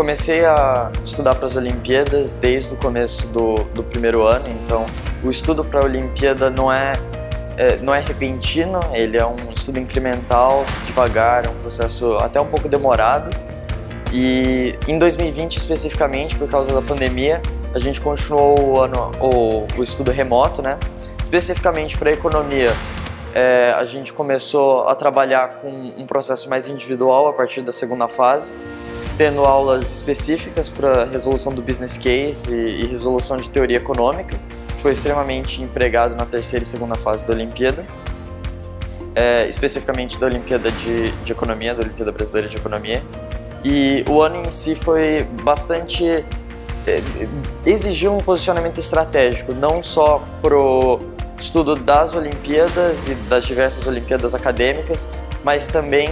comecei a estudar para as Olimpíadas desde o começo do primeiro ano, então o estudo para a Olimpíada não é repentino, ele é um estudo incremental, devagar, é um processo até um pouco demorado. E em 2020, especificamente, por causa da pandemia, a gente continuou o estudo remoto, né? Especificamente para a economia, a gente começou a trabalhar com um processo mais individual a partir da segunda fase, tendo aulas específicas para resolução do business case e resolução de teoria econômica, que foi extremamente empregado na terceira e segunda fase da Olimpíada, especificamente da Olimpíada de Economia, da Olimpíada Brasileira de Economia. E o ano em si foi bastante... exigiu um posicionamento estratégico, não só pro estudo das Olimpíadas e das diversas Olimpíadas acadêmicas, mas também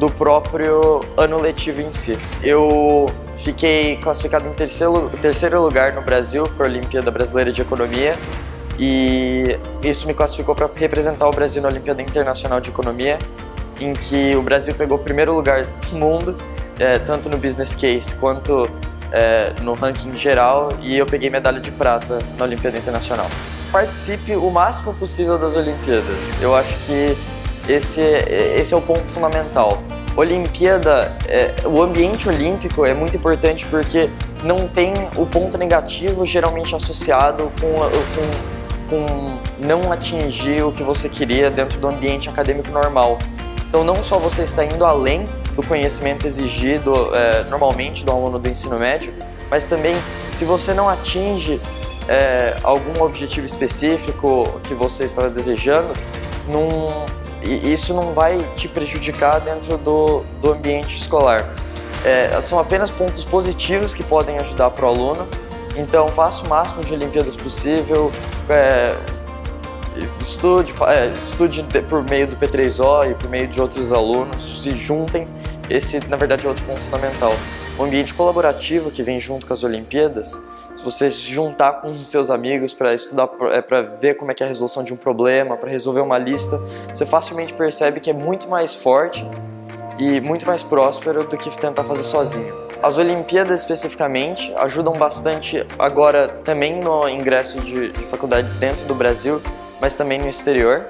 do próprio ano letivo em si. Eu fiquei classificado em terceiro lugar no Brasil para a Olimpíada Brasileira de Economia, e isso me classificou para representar o Brasil na Olimpíada Internacional de Economia, em que o Brasil pegou o primeiro lugar do mundo, tanto no business case quanto no ranking geral, e eu peguei medalha de prata na Olimpíada Internacional. Participe o máximo possível das Olimpíadas. Eu acho que esse é o ponto fundamental. Olimpíada, o ambiente olímpico é muito importante porque não tem o ponto negativo geralmente associado com não atingir o que você queria dentro do ambiente acadêmico normal. Então não só você está indo além do conhecimento exigido normalmente do aluno do ensino médio, mas também se você não atinge algum objetivo específico que você está desejando, isso não vai te prejudicar dentro do ambiente escolar. São apenas pontos positivos que podem ajudar para o aluno, então faça o máximo de Olimpíadas possível, estude por meio do P3O e por meio de outros alunos, se juntem. Esse, na verdade, é outro ponto fundamental. O ambiente colaborativo que vem junto com as Olimpíadas, se você se juntar com os seus amigos para estudar, para ver como é que é a resolução de um problema, para resolver uma lista, você facilmente percebe que é muito mais forte e muito mais próspero do que tentar fazer sozinho. As Olimpíadas, especificamente, ajudam bastante agora também no ingresso de faculdades dentro do Brasil, mas também no exterior.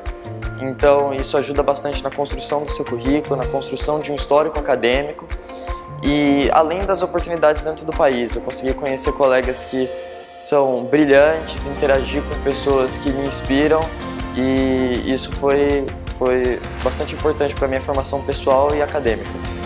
Então isso ajuda bastante na construção do seu currículo, na construção de um histórico acadêmico e além das oportunidades dentro do país. Eu consegui conhecer colegas que são brilhantes, interagir com pessoas que me inspiram, e isso foi bastante importante para a minha formação pessoal e acadêmica.